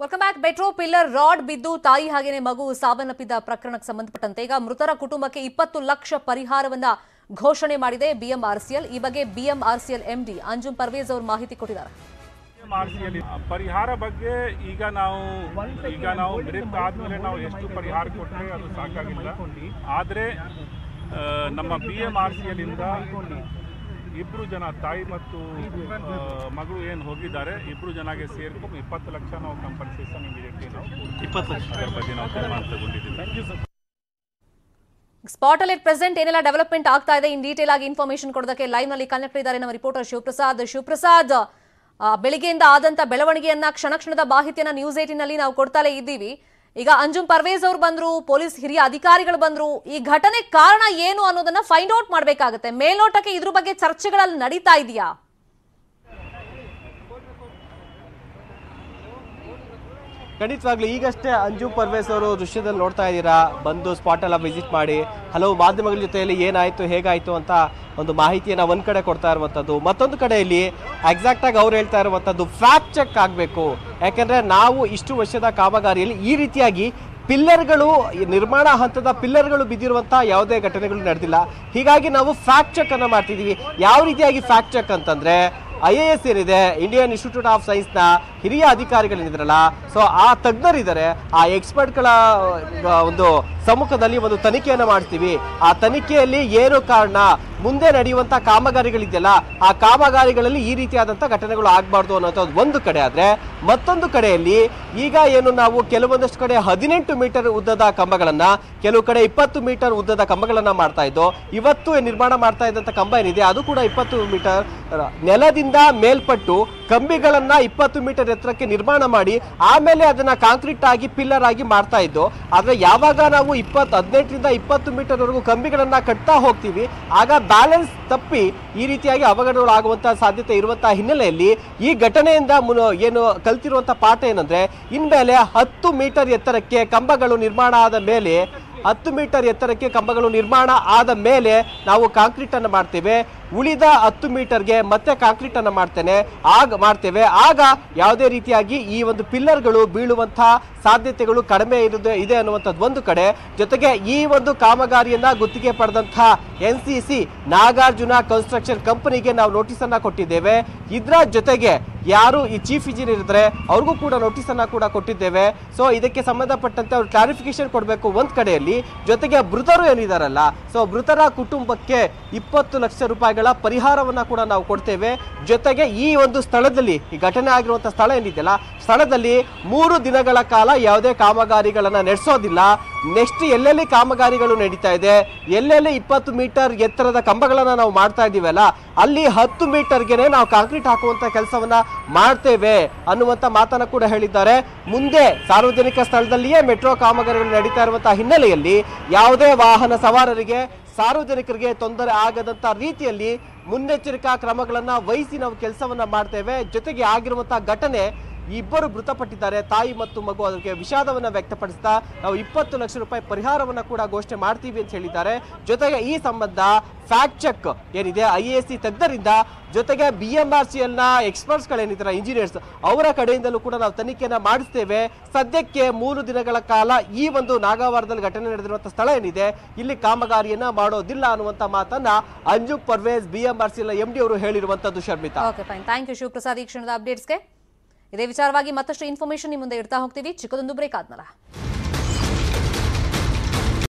Welcome back. बेट्रो pillar rod बिंदु ताई हागेने मगु सावनप्पिद प्रकरणक्के संबंधपट्टंते ಈಗ ಮೃತರ ಕುಟುಂಬಕ್ಕೆ 20 ಲಕ್ಷ ಪರಿಹಾರವನ್ನು ಘೋಷಣೆ ಮಾಡಿದೆ BMRCL। ಈ ಬಗ್ಗೆ BMRCL MD ಅಂಜುಮ್ ಪರ್ವೇಜ್ ಅವರು ಮಾಹಿತಿ ಕೊಟ್ಟಿದ್ದಾರೆ। BMRCL ಪರಿಹಾರ ಬಗ್ಗೆ ಈಗ ನಾವು ಮೃತ ಆದಮೇಲೆ ನಾವು ಎಷ್ಟು ಪರಿಹಾರ ಕೊಟ್ಟೆ ಅದು ಸಾಕಾಗಿಲ್ಲ, ಆದರೆ ನಮ್ಮ BMRCL ಇಂದ इब्बरू जन ताई मत्तु मगळु ಏನು ಹೋಗಿದ್ದಾರೆ, ಇಬ್ರು ಜನಿಗೆ ಸೇರಿಕೊಂಡು 20 ಲಕ್ಷ ನಾವು ಕಂಪನ್ಸೇಷನ್ ಇಮಿಡಿಯೇಟ್ಲಿ ನಾವು 20 ಲಕ್ಷ ಬಗ್ಗೆ ನಾವು ತೀರ್ಮಾನ ತಗೊಂಡಿದ್ದೀವಿ। स्पाट प्रेसेंट ऐने डेवलपमेंट आगता है इन डीटेल आगे इनफॉर्मेशन कोडोदक्के लाइव ನಲ್ಲಿ ಕನೆಕ್ಟ್ ನಮ್ಮ रिपोर्टर ಶಿವಪ್ರಸಾದ್ ಬೆಳಗ್ಗೆಯಿಂದ ಆದಂತ ಬೆಳವಣಿಗೆಯನ್ನ क्षण क्षणದ ಮಾಹಿತಿಯನ್ನ ನ್ಯೂಸ್ 18 ನಲ್ಲಿ ನಾವು ಕೊಡ್ತಾಲೇ ಇದ್ದೀವಿ। ಈಗ ಅಂಜುಮ್ ಪರ್ವೇಜ್ ಅವರು ಬಂದ್ರು, ಪೊಲೀಸ್ ಹಿರಿಯ ಅಧಿಕಾರಿಗಳು ಬಂದ್ರು, ಈ ಘಟನೆ ಕಾರಣ ಏನು ಅನ್ನೋದನ್ನ ಫೈಂಡ್ ಔಟ್ ಮಾಡಬೇಕಾಗುತ್ತೆ। ಮೇಲೋಟಕ್ಕೆ ಇದರ ಬಗ್ಗೆ ಚರ್ಚೆಗಳು ನಡೀತಾ ಇದೆಯಾ? ಖಂಡಿತವಾಗ್ಲೂ ಈಗಷ್ಟೇ ಅಂಜುಮ್ ಪರ್ವೇಜ್ ಅವರು ದೃಶ್ಯದಲ್ಲಿ ನೋಡ್ತಾ ಇದ್ದೀರಾ, ಬಂದು ಸ್ಪಾಟ್ ಎಲ್ಲ ವಿಸಿಟ್ ಮಾಡಿ ಹಲವು ಮಾಧ್ಯಮಗಳ ಜೊತೆಯಲ್ಲಿ ಏನಾಯಿತು ಹೇಗಾಯಿತು ಅಂತ ಒಂದು ಮಾಹಿತಿಯನ್ನು ಒಂದು ಕಡೆ ಕೊಡ್ತಾ ಇರುವಂಥದ್ದು, ಮತ್ತೊಂದು ಕಡೆಯಲ್ಲಿ ಎಕ್ಸಾಕ್ಟಾಗಿ ಅವ್ರು ಹೇಳ್ತಾ ಇರುವಂಥದ್ದು ಫ್ಯಾಕ್ಟ್ ಚೆಕ್ ಆಗಬೇಕು, ಯಾಕೆಂದರೆ ನಾವು ಇಷ್ಟು ವರ್ಷದ ಕಾಮಗಾರಿಯಲ್ಲಿ ಈ ರೀತಿಯಾಗಿ ಪಿಲ್ಲರ್ಗಳು ನಿರ್ಮಾಣ ಹಂತದ ಪಿಲ್ಲರ್ಗಳು ಬಿದ್ದಿರುವಂಥ ಯಾವುದೇ ಘಟನೆಗಳು ನಡೆದಿಲ್ಲ। ಹೀಗಾಗಿ ನಾವು ಫ್ಯಾಕ್ಟ್ ಚೆಕ್ಕನ್ನು ಮಾಡ್ತಿದ್ದೀವಿ। ಯಾವ ರೀತಿಯಾಗಿ ಫ್ಯಾಕ್ಟ್ ಚೆಕ್ ಅಂತಂದರೆ IAS ಏನಿದೆ ಇಂಡಿಯನ್ ಇನ್ಸ್ಟಿಟ್ಯೂಟ್ ಆಫ್ ಸೈನ್ಸ್ನ ಹಿರಿಯ ಅಧಿಕಾರಿಗಳೇನಿದ್ರಲ್ಲ, ಸೊ ಆ ತಜ್ಞರಿದ್ದಾರೆ, ಆ ಎಕ್ಸ್ಪರ್ಟ್ಗಳ ಒಂದು ಸಮ್ಮುಖದಲ್ಲಿ ಒಂದು ತನಿಖೆಯನ್ನು ಮಾಡ್ತೀವಿ। ಆ ತನಿಖೆಯಲ್ಲಿ ಏನು ಕಾರಣ, ಮುಂದೆ ನಡೆಯುವಂಥ ಕಾಮಗಾರಿಗಳಿದೆಯಲ್ಲ ಆ ಕಾಮಗಾರಿಗಳಲ್ಲಿ ಈ ರೀತಿಯಾದಂಥ ಘಟನೆಗಳು ಆಗಬಾರ್ದು ಅನ್ನೋಂಥದ್ದು ಒಂದು ಕಡೆ ಆದರೆ, ಮತ್ತೊಂದು ಕಡೆಯಲ್ಲಿ ಈಗ ಏನು ನಾವು ಕೆಲವೊಂದಷ್ಟು ಕಡೆ 18 ಮೀಟರ್ ಉದ್ದದ ಕಂಬಗಳನ್ನು, ಕೆಲವು ಕಡೆ 20 ಮೀಟರ್ ಉದ್ದದ ಕಂಬಗಳನ್ನು ಮಾಡ್ತಾ ಇದ್ದೋ, ಇವತ್ತು ನಿರ್ಮಾಣ ಮಾಡ್ತಾ ಇದ್ದಂಥ ಕಂಬ ಏನಿದೆ ಅದು ಕೂಡ 20 ಮೀಟರ್ ನೆಲದಿಂದ ಮೇಲ್ಪಟ್ಟು ಕಂಬಿಗಳನ್ನು 20 ಮೀಟರ್ ಎತ್ತರಕ್ಕೆ ನಿರ್ಮಾಣ ಮಾಡಿ ಆಮೇಲೆ ಅದನ್ನು ಕಾಂಕ್ರೀಟ್ ಆಗಿ ಪಿಲ್ಲರ್ ಆಗಿ ಮಾಡ್ತಾ ಇದ್ದು, ಆದರೆ ಯಾವಾಗ ನಾವು 18ರಿಂದ 20 ಮೀಟರ್ವರೆಗೂ ಕಂಬಿಗಳನ್ನು ಕಟ್ತಾ ಹೋಗ್ತೀವಿ ಆಗ ಬ್ಯಾಲೆನ್ಸ್ ತಪ್ಪಿ ಈ ರೀತಿಯಾಗಿ ಅವಘಡಗಳು ಆಗುವಂತಹ ಸಾಧ್ಯತೆ ಇರುವಂತಹ ಹಿನ್ನೆಲೆಯಲ್ಲಿ ಈ ಘಟನೆಯಿಂದ ಏನು ಕಲ್ತಿರುವಂಥ ಪಾಠ ಏನಂದರೆ ಇನ್ಮೇಲೆ 10 ಮೀಟರ್ ಎತ್ತರಕ್ಕೆ ಕಂಬಗಳು ನಿರ್ಮಾಣ ಆದ ಮೇಲೆ 10 ಮೀಟರ್ ಎತ್ತರಕ್ಕೆ ಕಂಬಗಳು ನಿರ್ಮಾಣ ಆದ ಮೇಲೆ ನಾವು ಕಾಂಕ್ರೀಟನ್ನು ಮಾಡ್ತೇವೆ, ಉಳಿದ 10 ಮೀಟರ್ಗೆ ಮತ್ತೆ ಕಾಂಕ್ರೀಟನ್ನು ಮಾಡ್ತೇವೆ, ಆಗ ಯಾವುದೇ ರೀತಿಯಾಗಿ ಈ ಒಂದು ಪಿಲ್ಲರ್ಗಳು ಬೀಳುವಂಥ ಸಾಧ್ಯತೆಗಳು ಕಡಿಮೆ ಇದೆ ಅನ್ನುವಂಥದ್ದು ಒಂದು ಕಡೆ, ಜೊತೆಗೆ ಈ ಒಂದು ಕಾಮಗಾರಿಯನ್ನು ಗುತ್ತಿಗೆ ಪಡೆದಂಥ NCC ನಾಗಾರ್ಜುನ ಕನ್ಸ್ಟ್ರಕ್ಷನ್ ಕಂಪನಿಗೆ ನಾವು ನೋಟಿಸನ್ನು ಕೊಟ್ಟಿದ್ದೇವೆ, ಇದರ ಜೊತೆಗೆ ಯಾರು ಈ ಚೀಫ್ ಇಂಜಿನಿಯರ್ ಇದ್ದಾರೆ ಅವ್ರಿಗೂ ಕೂಡ ನೋಟಿಸನ್ನು ಕೂಡ ಕೊಟ್ಟಿದ್ದೇವೆ। ಸೊ ಇದಕ್ಕೆ ಸಂಬಂಧಪಟ್ಟಂತೆ ಅವರು ಕ್ಲಾರಿಫಿಕೇಶನ್ ಕೊಡಬೇಕು ಒಂದು ಕಡೆಯಲ್ಲಿ, ಜೊತೆಗೆ ಮೃತರು ಏನಿದಾರಲ್ಲ ಸೊ ಮೃತರ ಕುಟುಂಬಕ್ಕೆ 20 ಲಕ್ಷ ರೂಪಾಯಿಗಳ ಪರಿಹಾರವನ್ನು ಕೂಡ ನಾವು ಕೊಡ್ತೇವೆ, ಜೊತೆಗೆ ಈ ಒಂದು ಸ್ಥಳದಲ್ಲಿ ಈ ಘಟನೆ ಆಗಿರುವಂಥ ಸ್ಥಳ ಏನಿದೆಯಲ್ಲ ಸ್ಥಳದಲ್ಲಿ 3 ದಿನಗಳ ಕಾಲ ಯಾವುದೇ ಕಾಮಗಾರಿಗಳನ್ನು ನಡೆಸೋದಿಲ್ಲ, ನೆಕ್ಸ್ಟ್ ಎಲ್ಲೆಲ್ಲಿ ಕಾಮಗಾರಿಗಳು ನಡೀತಾ ಇದೆ ಎಲ್ಲೆಲ್ಲಿ 20 ಮೀಟರ್ ಎತ್ತರದ ಕಂಬಗಳನ್ನು ನಾವು ಮಾಡ್ತಾ ಇದ್ದೀವಲ್ಲ ಅಲ್ಲಿ 10 ಮೀಟರ್ಗೆ ನಾವು ಕಾಂಕ್ರೀಟ್ ಹಾಕುವಂಥ ಕೆಲಸವನ್ನು ಮಾಡ್ತೇವೆ ಅನ್ನುವಂಥ ಮಾತನ್ನು ಕೂಡ ಹೇಳಿದ್ದಾರೆ। ಮುಂದೆ ಸಾರ್ವಜನಿಕ ಸ್ಥಳದಲ್ಲಿಯೇ ಮೆಟ್ರೋ ಕಾಮಗಾರಿಗಳು ನಡೀತಾ ಇರುವಂಥ ಹಿನ್ನೆಲೆಯಲ್ಲಿ ಯಾವುದೇ ವಾಹನ ಸವಾರರಿಗೆ ಸಾರ್ವಜನಿಕರಿಗೆ ತೊಂದರೆ ಆಗದಂಥ ರೀತಿಯಲ್ಲಿ ಮುನ್ನೆಚ್ಚರಿಕಾ ಕ್ರಮಗಳನ್ನು ವಹಿಸಿ ನಾವು ಕೆಲಸವನ್ನು ಮಾಡ್ತೇವೆ, ಜೊತೆಗೆ ಆಗಿರುವಂಥ ಘಟನೆ ಇಬ್ಬರು ಮೃತಪಟ್ಟಿದ್ದಾರೆ ತಾಯಿ ಮತ್ತು ಮಗು, ಅದಕ್ಕೆ ವಿಷಾದವನ್ನು ವ್ಯಕ್ತಪಡಿಸ್ತಾ ನಾವು 20 ಲಕ್ಷ ರೂಪಾಯಿ ಪರಿಹಾರವನ್ನು ಕೂಡ ಘೋಷಣೆ ಮಾಡ್ತೀವಿ ಅಂತ ಹೇಳಿದ್ದಾರೆ, ಜೊತೆಗೆ ಈ ಸಂಬಂಧ ಫ್ಯಾಕ್ಟ್ ಚೆಕ್ ಏನಿದೆ IAS ತಜ್ಞರಿಂದ ಜೊತೆಗೆ BMRCLನ ಎಕ್ಸ್ಪರ್ಟ್ಸ್ಗಳೇನಿದ್ದಾರೆ ಇಂಜಿನಿಯರ್ಸ್ ಅವರ ಕಡೆಯಿಂದಲೂ ಕೂಡ ನಾವು ತನಿಖೆಯನ್ನು ಮಾಡಿಸ್ತೇವೆ। ಸದ್ಯಕ್ಕೆ 3 ದಿನಗಳ ಕಾಲ ಈ ಒಂದು ನಾಗವಾರದಲ್ಲಿ ಘಟನೆ ನಡೆದಿರುವಂಥ ಸ್ಥಳ ಏನಿದೆ ಇಲ್ಲಿ ಕಾಮಗಾರಿಯನ್ನು ಮಾಡೋದಿಲ್ಲ ಅನ್ನುವಂಥ ಮಾತನ್ನು ಅಂಜುಮ್ ಪರ್ವೇಜ್ BMRCL MD ಅವರು ಹೇಳಿರುವಂಥದ್ದು ಶರ್ಮಿತಾ। ಥ್ಯಾಂಕ್ ಯು ಶಿವಪ್ರಸಾದ್ ಈ ಕ್ಷಣದ ಅಪ್ಡೇಟ್ಸ್ಗೆ। ಇದೇ ವಿಚಾರವಾಗಿ ಮತ್ತಷ್ಟು ಇನ್ಫಾರ್ಮೇಶನ್ ನಿಮ್ಮ ಮುಂದೆ ಇಡ್ತಾ ಹೋಗ್ತೀವಿ, ಚಿಕ್ಕದೊಂದು ಬ್ರೇಕ್ ಆದ್ಮೇಲೆ।